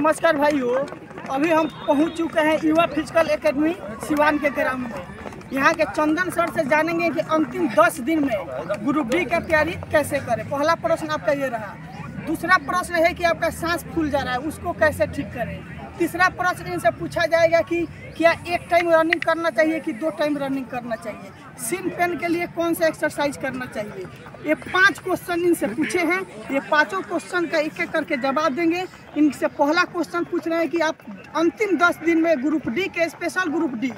नमस्कार भाइयों, अभी हम पहुंच चुके हैं युवा फिजिकल एकेडमी शिवान के ग्राउंड में। यहाँ के चंदन सर से जानेंगे कि अंतिम 10 दिन में ग्रुप डी की तैयारी कैसे करें। पहला प्रश्न आपका ये रहा। दूसरा प्रश्न है कि आपका सांस फूल जा रहा है, उसको कैसे ठीक करें। तीसरा प्रश्न इनसे पूछा जाएगा कि क्या एक टाइम रनिंग करना चाहिए कि दो टाइम रनिंग करना चाहिए, सिन पेन के लिए कौन सा एक्सरसाइज करना चाहिए। ये 5 क्वेश्चन इनसे पूछे हैं। ये 5 क्वेश्चन का एक एक करके जवाब देंगे। इनसे पहला क्वेश्चन पूछ रहे हैं कि आप अंतिम 10 दिन में ग्रुप डी के, स्पेशल ग्रुप डी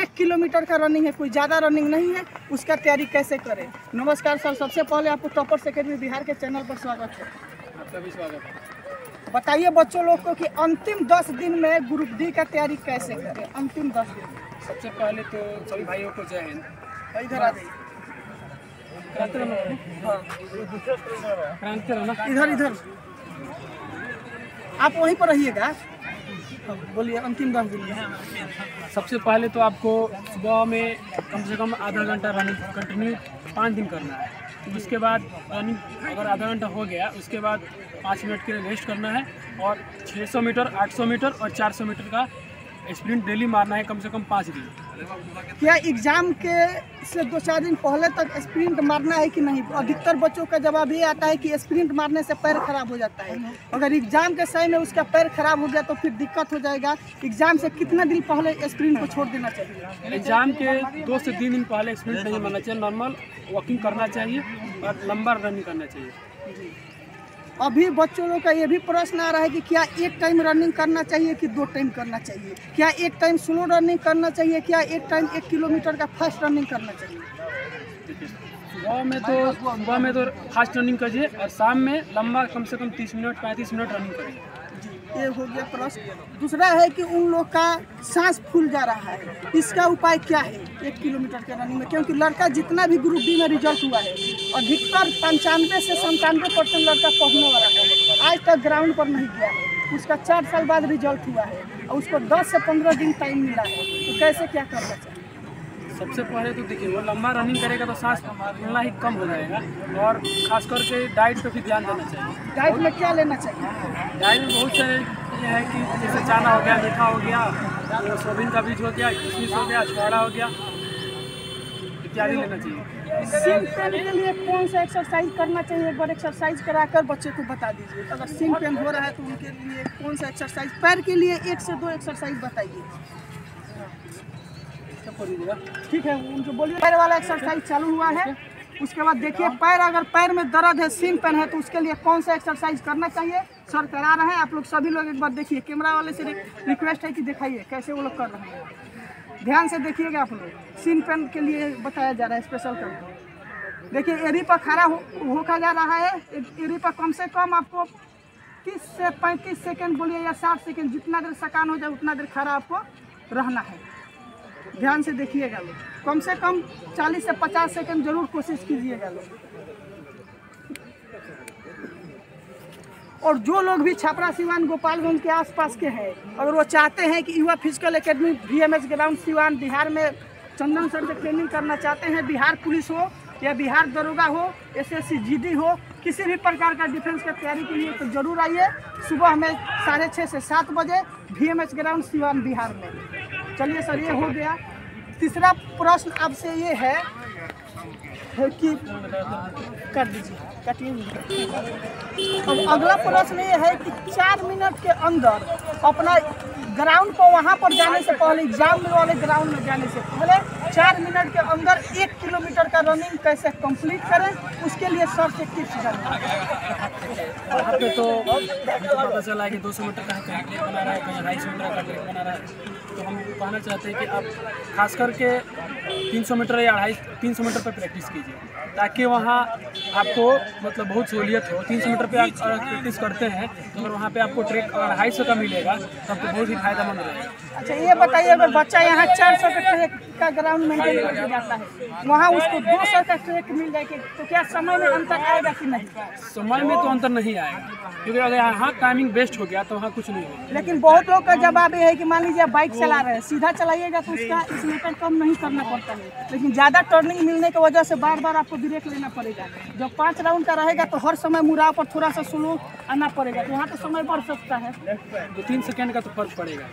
1 किलोमीटर का रनिंग है, कोई ज़्यादा रनिंग नहीं है, उसका तैयारी कैसे करें। नमस्कार सर, सबसे पहले आपको टॉपर्स अकेडमी बिहार के चैनल पर स्वागत है। आपका भी स्वागत है। बताइए बच्चों लोग को कि अंतिम 10 दिन में ग्रुप डी का तैयारी कैसे करें। अंतिम 10 दिन सबसे पहले तो सभी भाइयों को जय हिंद। इधर आ जाइए, इधर आप वहीं पर रहिएगा। बोलिए, अंतिम 10 दिन में सबसे पहले तो आपको सुबह में कम से कम आधा घंटा रनिंग कंटिन्यू 5 दिन करना है। उसके बाद रनिंग अगर आधा घंटा हो गया, उसके बाद 5 मिनट के लिए रेस्ट करना है और 600 मीटर, 800 मीटर और 400 मीटर का स्प्रिंट डेली मारना है, कम से कम 5 दिन। क्या एग्ज़ाम के से 2-4 दिन पहले तक स्प्रिंट मारना है कि नहीं। अधिकतर बच्चों का जवाब ये आता है कि स्प्रिंट मारने से पैर खराब हो जाता है। अगर एग्ज़ाम के समय में उसका पैर खराब हो गया तो फिर दिक्कत हो जाएगा। एग्ज़ाम से कितना दिन पहले स्प्रिंट को छोड़ देना चाहिए। एग्ज़ाम के 2 से 3 दिन पहले स्प्रिंट नहीं मारना चाहिए। नॉर्मल वॉकिंग करना चाहिए और लंबा रनिंग करना चाहिए। अभी बच्चों लोग का ये भी प्रश्न आ रहा है कि क्या एक टाइम रनिंग करना चाहिए कि दो टाइम करना चाहिए, क्या एक टाइम स्लो रनिंग करना चाहिए, क्या एक टाइम 1 किलोमीटर का फास्ट रनिंग करना चाहिए। सुबह में तो फास्ट रनिंग करिए और शाम में लंबा कम से कम 30 मिनट 35 मिनट रनिंग करिए। ये हो गया प्रश्न। दूसरा है कि उन लोग का सांस फूल जा रहा है, इसका उपाय क्या है 1 किलोमीटर के रनिंग में, क्योंकि लड़का जितना भी ग्रुप डी में रिजल्ट हुआ है अधिकतर 95 से 97% लड़का पहुँचने वाला है, आज तक ग्राउंड पर नहीं गया है। उसका 4 साल बाद रिजल्ट हुआ है और उसको 10 से 15 दिन टाइम मिला है, तो कैसे क्या करना चाहिए। सबसे पहले तो देखिए, वो लंबा रनिंग करेगा तो सांस फूलना ही कम हो जाएगा और खास करके डाइट पे भी ध्यान देना चाहिए। डाइट में क्या लेना चाहिए। डाइट में बहुत सारे ये है कि जैसे चना हो गया, मीठा हो गया, सोयाबीन का बीज हो गया, किशमिश हो गया, छोड़ा हो गया, इत्यादि लेना चाहिए। सिन पेन के लिए कौन सा एक्सरसाइज करना चाहिए, एक बार एक्सरसाइज करा कर बच्चे को बता दीजिए। अगर सिन पेन हो रहा है तो उनके लिए कौन सा एक्सरसाइज, पैर के लिए 1 से 2 एक्सरसाइज बताइए। ठीक है, उनको बोलिए। पैर वाला एक्सरसाइज चालू हुआ है, उसके बाद देखिए पैर, अगर पैर में दर्द है, सिन पेन है, तो उसके लिए कौन सा एक्सरसाइज करना चाहिए सर करा रहे हैं। आप लोग सभी लोग एक बार देखिए, कैमरा वाले से रिक्वेस्ट है कि दिखाइए कैसे वो लोग कर रहे हैं। ध्यान से देखिएगा आप लोग। सिन पेन के लिए बताया जा रहा है स्पेशल कर। देखिए एरी पर खड़ा होका जा रहा है। एरी पर कम से कम आपको 30 से 35 सेकेंड बोलिए या 60 सेकेंड, जितना देर सकान हो जाए उतना देर खड़ा आपको रहना है। ध्यान से देखिएगा लोग। कम से कम 40 से 50 सेकंड जरूर कोशिश कीजिएगा लोग। और जो लोग भी छपरा सिवान गोपालगंज के आसपास के हैं, अगर वो चाहते हैं कि युवा physical academy YMH ground Siwan Bihar में चंदन सर से ट्रेनिंग करना चाहते हैं, बिहार पुलिस हो या बिहार दरोगा हो, SSC GD हो, किसी भी प्रकार का डिफेंस की तैयारी के लिए तो जरूर आइए। सुबह में 6:30 से 7 बजे YMH ग्राउंड सिवान बिहार में। चलिए सर, ये हो गया। तीसरा प्रश्न आपसे ये है कि कर दीजिए, कटिए। अब अगला प्रश्न ये है कि 4 मिनट के अंदर अपना ग्राउंड को, वहाँ पर जाने से पहले, एग्जाम वाले ग्राउंड में जाने से पहले 4 मिनट के अंदर 1 किलोमीटर का रनिंग कैसे कंप्लीट करें, उसके लिए सर से टिप्स जानना। तो पता चला कि 200 मीटर का ट्रैक बना रहा है, कहीं 250 मीटर का ट्रैक बना रहा है, तो हम कहना चाहते हैं कि आप खास करके 300 मीटर या 300 मीटर पर प्रैक्टिस कीजिए, ताकि वहाँ आपको मतलब बहुत सहूलियत हो। 300 मीटर पे आप प्रैक्टिस करते हैं तो अगर वहाँ पे आपको ट्रैक 250 का मिलेगा तो आपको बहुत ही फायदेमंद रहेगा। अच्छा ये बताइए, अगर बच्चा यहाँ 400 का ट्रैक का ग्राउंड मेंटेन करके जाता है, वहाँ उसको 200 का ट्रैक मिल जाएगा, तो क्या समय में अंतर आएगा कि नहीं। समय में तो अंतर नहीं आएगा, क्योंकि अगर यहाँ टाइमिंग बेस्ट हो गया तो वहाँ कुछ नहीं होगा। लेकिन बहुत लोग का जवाब ये है कि मान लीजिए बाइक चला रहे हैं, सीधा चलाइएगा तो उसका स्लोटर कम नहीं करना पड़ता है, लेकिन ज़्यादा टर्निंग मिलने की वजह से बार बार आपको ब्रेक लेना पड़ेगा। जब 5 राउंड का रहेगा तो हर समय मुड़ाव पर थोड़ा सा स्लो आना पड़ेगा, तो यहाँ तो समय बढ़ सकता है, 2-3 सेकेंड का तो फर्क पड़ेगा।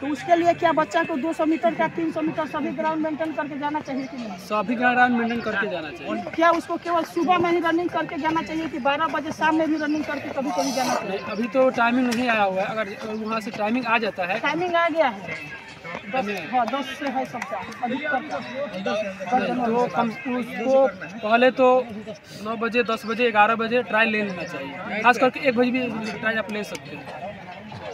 तो उसके लिए क्या बच्चा को 200 मीटर का 300 मीटर सभी ग्राउंड मेंटेन करके जाना चाहिए कि नहीं? सभी ग्राउंड मेंटेन करके जाना चाहिए। क्या उसको केवल सुबह में ही रनिंग करके जाना चाहिए कि 12 बजे शाम में भी रनिंग करके कभी कभी जाना चाहिए? अभी तो टाइमिंग नहीं आया हुआ है, अगर वहाँ से टाइमिंग आ जाता है, टाइमिंग आ गया है 10 से है सबका तो पहले तो 9 बजे 10 बजे 11 बजे ट्रायल ले लेना चाहिए, खास करके 1 बजे भी ट्रायल आप ले सकते हैं।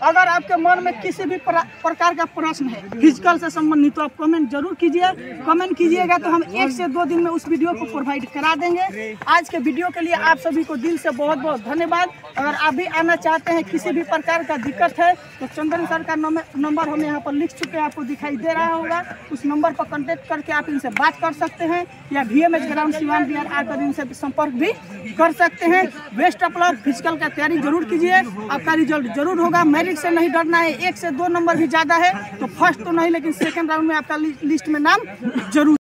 अगर आपके मन में किसी भी प्रकार का प्रश्न है फिजिकल से संबंधित तो आप कमेंट जरूर कीजिए, कमेंट कीजिएगा तो हम 1 से 2 दिन में उस वीडियो को प्रोवाइड करा देंगे। आज के वीडियो के लिए आप सभी को दिल से बहुत बहुत धन्यवाद। अगर आप भी आना चाहते हैं, किसी भी प्रकार का दिक्कत है तो चंदन सर का नंबर हम यहाँ पर लिख चुके हैं, आपको दिखाई दे रहा होगा, उस नंबर पर कॉन्टेक्ट करके आप इनसे बात कर सकते हैं या YMH ग्राउंड सिवान बिहार आकर इनसे संपर्क भी कर सकते हैं। बेस्ट ऑफ लक, फिजिकल का तैयारी जरूर कीजिए, आपका रिजल्ट जरूर होगा। मेरिट से नहीं डरना है, 1 से 2 नंबर भी ज़्यादा है तो फर्स्ट तो नहीं लेकिन सेकंड राउंड में आपका लिस्ट में नाम जरूर